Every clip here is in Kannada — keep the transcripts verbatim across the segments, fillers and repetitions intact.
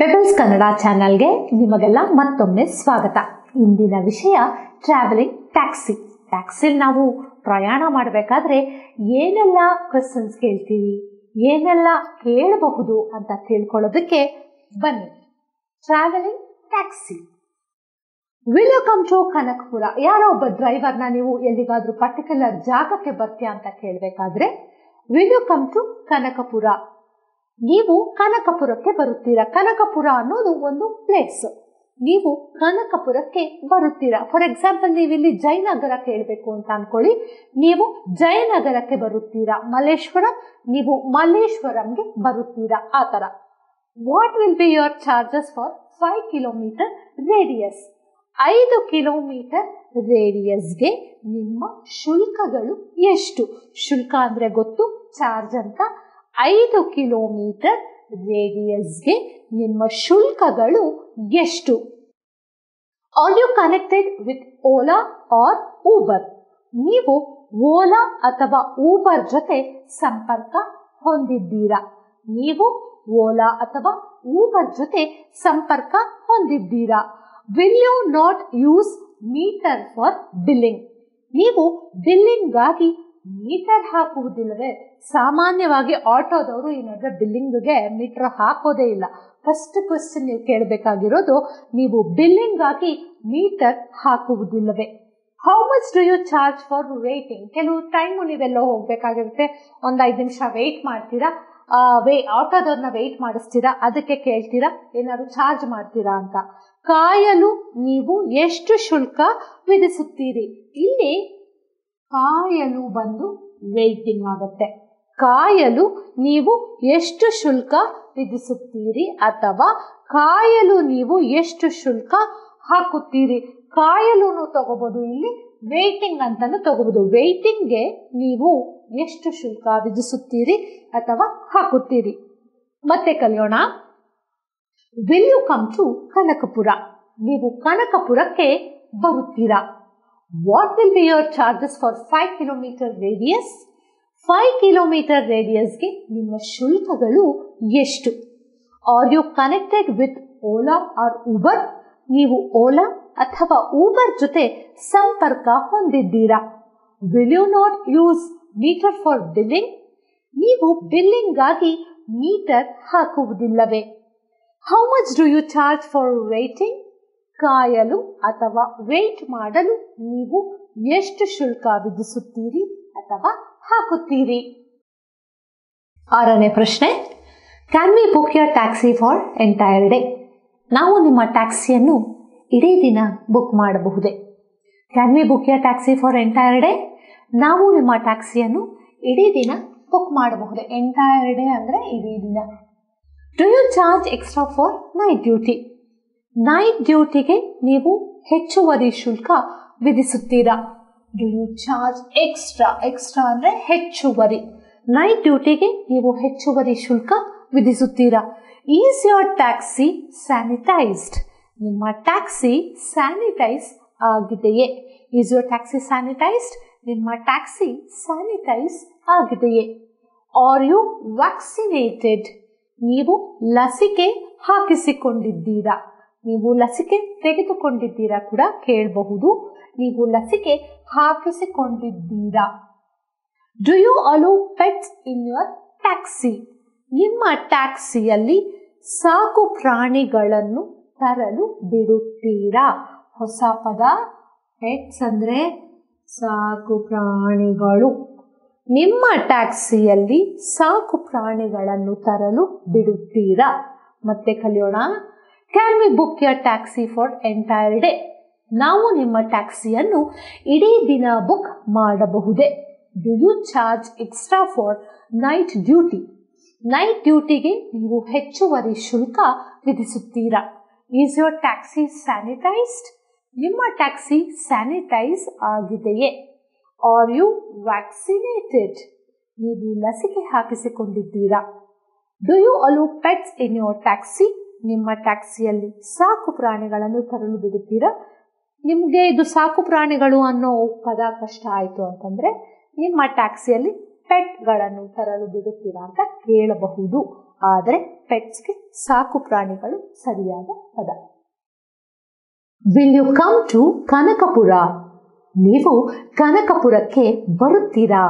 ಪೆಪಲ್ಸ್ ಕನ್ನಡ ಚಾನೆಲ್ಗೆ ನಿಮಗೆಲ್ಲ ಮತ್ತೊಮ್ಮೆ ಸ್ವಾಗತ. ಇಂದಿನ ವಿಷಯ ಟ್ರಾವೆಲಿಂಗ್ ಟ್ಯಾಕ್ಸಿ. ಟ್ಯಾಕ್ಸಿಲಿ ನಾವು ಪ್ರಯಾಣ ಮಾಡಬೇಕಾದ್ರೆ ಏನೆಲ್ಲ ಕ್ವೆಶ್ಚನ್ಸ್ ಕೇಳ್ತೀವಿ, ಏನೆಲ್ಲ ಕೇಳಬಹುದು ಅಂತ ತಿಳ್ಕೊಳ್ಳೋದಕ್ಕೆ ಬನ್ನಿ. Travelling taxi. Will you come to Kanakapura? ಯಾರೋ ಒಬ್ಬ ಡ್ರೈವರ್ನ ನೀವು ಎಲ್ಲಿಗಾದ್ರೂ ಪರ್ಟಿಕ್ಯುಲರ್ ಜಾಗಕ್ಕೆ ಬರ್ತೀಯಾ ಅಂತ ಕೇಳಬೇಕಾದ್ರೆ will you come to Kanakapura, ನೀವು ಕನಕಪುರಕ್ಕೆ ಬರುತ್ತೀರಾ. ಕನಕಪುರ ಅನ್ನೋದು ಒಂದು ಪ್ಲೇಸ್, ನೀವು ಕನಕಪುರಕ್ಕೆ ಬರುತ್ತೀರಾ. ಫಾರ್ ಎಕ್ಸಾಂಪಲ್, ನೀವಿಲ್ಲಿ ಜಯನಗರ ಕೇಳಬೇಕು ಅಂತ ಅನ್ಕೊಳ್ಳಿ, ನೀವು ಜಯನಗರಕ್ಕೆ ಬರುತ್ತೀರಾ. ಮಲ್ಲೇಶ್ವರಂ, ನೀವು ಮಲ್ಲೇಶ್ವರಂಗೆ ಬರುತ್ತೀರಾ. ಆ ತರ. What will be your charges for five kilometre radius? ಐದು ಕಿಲೋಮೀಟರ್ ರೇಡಿಯಸ್ಗೆ ನಿಮ್ಮ ಶುಲ್ಕಗಳು ಎಷ್ಟು? ಶುಲ್ಕ ಅಂದರೆ ಗೊತ್ತು, ಚಾರ್ಜ್ ಅಂತ. ಐದು ಕಿಲೋಮೀಟರ್ ರೇಡಿಯಸ್ಗೆ ನಿಮ್ಮ ಶುಲ್ಕಗಳು ಎಷ್ಟು? Are you connected with Ola or Uber? ನೀವು ಓಲಾ ಅಥವಾ ಊಬರ್ ಜೊತೆ ಸಂಪರ್ಕ ಹೊಂದಿದ್ದೀರಾ? ನೀವು ಓಲಾ ಅಥವಾ ಊಬರ್ ಜೊತೆ ಸಂಪರ್ಕ ಹೊಂದಿದ್ದೀರಾ? Will you not use meter for billing? ನೀವು ಬಿಲ್ಲಿಂಗ್ಗಾಗಿ ಮೀಟರ್ ಹಾಕುವುದಿಲ್ಲವೇ? ಸಾಮಾನ್ಯವಾಗಿ ಆಟೋದವರು ಏನಾದ್ರೆ ಬಿಲ್ಲಿಂಗ್ಗೆ ಮೀಟರ್ ಹಾಕೋದೇ ಇಲ್ಲ. ಫಸ್ಟ್ ಕ್ವೆಶ್ಚನ್ ನೀವು ಕೇಳಬೇಕಾಗಿರೋದು, ನೀವು ಬಿಲ್ಲಿಂಗಾಗಿ ಮೀಟರ್ ಹಾಕುವುದಿಲ್ಲವೇ? How much do you charge for waiting? ಕೆಲವು ಟೈಮು ನೀವೆಲ್ಲೋ ಹೋಗ್ಬೇಕಾಗಿರುತ್ತೆ, ಒಂದು ಐದು ನಿಮಿಷ ವೆಯ್ಟ್ ಮಾಡ್ತೀರಾ, ವೇ ಆಟೋದವ್ರನ್ನ ವೆಯ್ಟ್ ಮಾಡಿಸ್ತೀರಾ, ಅದಕ್ಕೆ ಕೇಳ್ತೀರಾ ಏನಾದ್ರು ಚಾರ್ಜ್ ಮಾಡ್ತೀರಾ ಅಂತ. ಕಾಯಲು ನೀವು ಎಷ್ಟು ಶುಲ್ಕ ವಿಧಿಸುತ್ತೀರಿ? ಇಲ್ಲಿ ಕಾಯಲು ಬಂದು ವೇಟಿಂಗ್ ಆಗುತ್ತೆ. ಕಾಯಲು ನೀವು ಎಷ್ಟು ಶುಲ್ಕ ವಿಧಿಸುತ್ತೀರಿ ಅಥವಾ ಕಾಯಲು ನೀವು ಎಷ್ಟು ಶುಲ್ಕ ಹಾಕುತ್ತೀರಿ? ಕಾಯಲು ತಗೋಬಹುದು, ಇಲ್ಲಿ ವೇಟಿಂಗ್ ಅಂತಾನು ತಗೋಬಹುದು. ವೇಟಿಂಗ್ಗೆ ನೀವು ಎಷ್ಟು ಶುಲ್ಕ ವಿಧಿಸುತ್ತೀರಿ ಅಥವಾ ಹಾಕುತ್ತೀರಿ? ಮತ್ತೆ ಕಲಿಯೋಣ. Will you come to Kanakapura? ನೀವು ಕನಕಪುರಕ್ಕೆ ಬರುತ್ತೀರಾ. What will be your charges for five kilometer radius? five kilometer radiusಗೆ ನಿಮ್ಮ ಶುಲ್ಕಗಳು ಎಷ್ಟು? Are you connected with Ola or Uber? ನೀವು Ola ಅಥವಾ Uber ಜೊತೆ ಸಂಪರ್ಕ ಹೊಂದಿದ್ದೀರಾ? Will you not use meter for billing? ನೀವು ಬಿಲ್ಲಿಂಗ್ಗಾಗಿ ಮೀಟರ್ ಹಾಕುವುದಿಲ್ಲವೇ? How much do you charge for waiting? ಕಾಯಲು ಅಥವಾ ವೇಟ್ ಮಾಡಲು ನೀವು ಎಷ್ಟು ಶುಲ್ಕ ವಿಧಿಸುತ್ತೀರಿ ಅಥವಾ ಹಾಕುತ್ತೀರಿ? ಆರನೇ ಪ್ರಶ್ನೆ, can we book your taxi for entire day? ನಾವು ನಿಮ್ಮ ಟ್ಯಾಕ್ಸಿಯನ್ನು ಇಡೀ ದಿನ ಬುಕ್ ಮಾಡಬಹುದೇ? Can we book your taxi for entire day? ನಾವು ನಿಮ್ಮ ಟ್ಯಾಕ್ಸಿಯನ್ನು ಇಡೀ ದಿನ ಬುಕ್ ಮಾಡಬಹುದೇ? ಎಂಟೈರ್ ಡೇ ಅಂದರೆ ಇಡೀ ದಿನ. Do you charge extra for night duty? Night duty ಗೆ ನೀವು ಹೆಚ್ಚುವರಿ ಶುಲ್ಕ ವಿಧಿಸುತ್ತೀರಾ? Do you charge extra? Extra ಅಂದ್ರೆ ಹೆಚ್ಚುವರಿ. Night duty ಗೆ ನೀವು ಹೆಚ್ಚುವರಿ ಶುಲ್ಕ ವಿಧಿಸುತ್ತೀರಾ? Is your taxi sanitized? ನಿಮ್ಮ ಟ್ಯಾಕ್ಸಿ ಸ್ಯಾನಿಟೈಸ್ ಆಗಿದೆಯೇ? Is your taxi sanitized? ನಿಮ್ಮ ಟ್ಯಾಕ್ಸಿ ಸ್ಯಾನಿಟೈಸ್ ಆಗಿದೆಯೇ? Are you vaccinated? ನೀವು ಲಸಿಕೆ ಹಾಕಿಸಿಕೊಂಡಿದ್ದೀರಾ? ನೀವು ಲಸಿಕೆ ತೆಗೆದುಕೊಂಡಿದ್ದೀರಾ ಕೂಡ ಕೇಳಬಹುದು. ನೀವು ಲಸಿಕೆ ಹಾಕಿಸಿಕೊಂಡಿದ್ದೀರಾ? Do you allow pets in your taxi? ನಿಮ್ಮ ಟ್ಯಾಕ್ಸಿಯಲ್ಲಿ ಸಾಕು ಪ್ರಾಣಿಗಳನ್ನು ತರಲು ಬಿಡುತ್ತೀರಾ? ಹೊಸ ಪದ, ಪೆಟ್ಸ್ ಅಂದರೆ ಸಾಕು ಪ್ರಾಣಿಗಳು. ನಿಮ್ಮ ಟ್ಯಾಕ್ಸಿಯಲ್ಲಿ ಸಾಕು ಪ್ರಾಣಿಗಳನ್ನು ತರಲು ಬಿಡುತ್ತೀರಾ? ಮತ್ತೆ ಕಲಿಯೋಣ. Can we book your taxi for entire day? ನಾವು ನಿಮ್ಮ ಟ್ಯಾಕ್ಸಿಯನ್ನು ಇಡೀ ದಿನ ಬುಕ್ ಮಾಡಬಹುದೇ? Do you charge extra for night duty? Night ಡ್ಯೂಟಿಗೆ ನೀವು ಹೆಚ್ಚುವರಿ ಶುಲ್ಕ ವಿಧಿಸುತ್ತೀರಾ? Is your taxi sanitised? ನಿಮ್ಮ ಟ್ಯಾಕ್ಸಿ ಸ್ಯಾನಿಟೈಸ್ ಆಗಿದೆಯೇ? Are you vaccinated? ನೀವು ಲಸಿಕೆ ಹಾಕಿಸಿಕೊಂಡಿದ್ದೀರಾ? Do you allow pets in your taxi? ನಿಮ್ಮ ಟ್ಯಾಕ್ಸಿಯಲ್ಲಿ ಸಾಕು ಪ್ರಾಣಿಗಳನ್ನು ತರಲು ಬಿಡುತ್ತೀರಾ? ನಿಮಗೆ ಇದು ಸಾಕು ಪ್ರಾಣಿಗಳು ಅನ್ನೋ ಪದ ಕಷ್ಟ ಆಯಿತು ಅಂತಂದರೆ ನಿಮ್ಮ ಟ್ಯಾಕ್ಸಿಯಲ್ಲಿ ಪೆಟ್ಗಳನ್ನು ತರಲು ಬಿಡುತ್ತೀರಾ ಅಂತ ಕೇಳಬಹುದು. ಆದರೆ ಪೆಟ್ಸ್ಗೆ ಸಾಕು ಪ್ರಾಣಿಗಳು ಸರಿಯಾದ ಪದ. Will you come to Kanakapura? ನೀವು ಕನಕಪುರಕ್ಕೆ ಬರುತ್ತೀರಾ?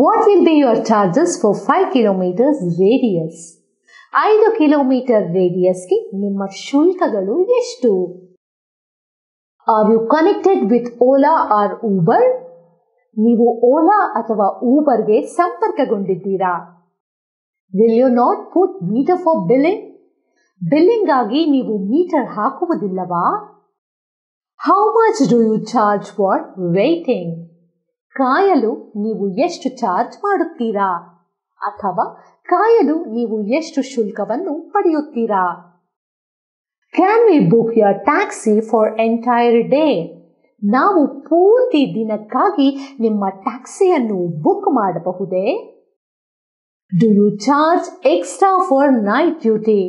What will be your charges for five kilometers radius? ಐದು ಕಿಲೋಮೀಟರ್ ರೇಡಿಯಸ್ಗೆ ನಿಮ್ಮ ಶುಲ್ಕಗಳು ಎಷ್ಟು? Are you connected with Ola or Uber? ನೀವು ಓಲಾ ಅಥವಾ ಊಬರ್ಗೆ ಸಂಪರ್ಕಗೊಂಡಿದ್ದೀರಾ? Will you not put meter for billing? Billing ಆಗಿ ನೀವು ಮೀಟರ್ ಹಾಕುವುದಿಲ್ಲವಾ? How much do you charge for waiting? ಕಾಯಲು ನೀವು ಎಷ್ಟು ಚಾರ್ಜ್ ಮಾಡುತ್ತೀರಾ ಅಥವಾ ಕಾಯಲು ನೀವು ಎಷ್ಟು ಶುಲ್ಕವನ್ನು ಪಡೆಯುತ್ತೀರಾ? Can we book your taxi for entire day? ನಾವು ಪೂರ್ತಿ ದಿನಕ್ಕಾಗಿ ನಿಮ್ಮ ಟ್ಯಾಕ್ಸಿಯನ್ನು ಬುಕ್ ಮಾಡಬಹುದೇ? Do you charge extra for night duty?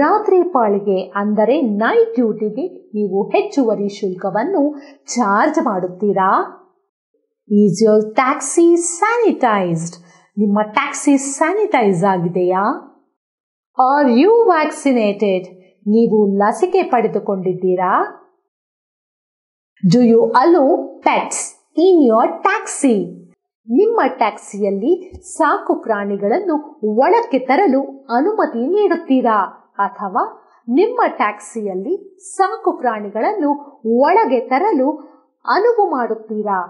ರಾತ್ರಿ ಪಾಳಿಗೆ ಅಂದರೆ ನೈಟ್ ಡ್ಯೂಟಿಗೆ ನೀವು ಹೆಚ್ಚುವರಿ ಶುಲ್ಕವನ್ನು ಚಾರ್ಜ್ ಮಾಡುತ್ತೀರಾ? Is your taxi sanitized? ನಿಮ್ಮ ಟ್ಯಾಕ್ಸಿ ಸ್ಯಾನಿಟೈಸ್ ಆಗಿದೆಯಾ? Are you vaccinated? ನೀವು ಲಸಿಕೆ ಪಡೆದುಕೊಂಡಿದ್ದೀರಾ? Do you allow pets in your taxi? ನಿಮ್ಮ ಟ್ಯಾಕ್ಸಿಯಲ್ಲಿ ಸಾಕು ಪ್ರಾಣಿಗಳನ್ನು ಒಳಕ್ಕೆ ತರಲು ಅನುಮತಿ ನೀಡುತ್ತೀರಾ ಅಥವಾ ನಿಮ್ಮ ಟ್ಯಾಕ್ಸಿಯಲ್ಲಿ ಸಾಕು ಪ್ರಾಣಿಗಳನ್ನು ಒಳಗೆ ತರಲು ಅನುವು ಮಾಡುತ್ತೀರಾ?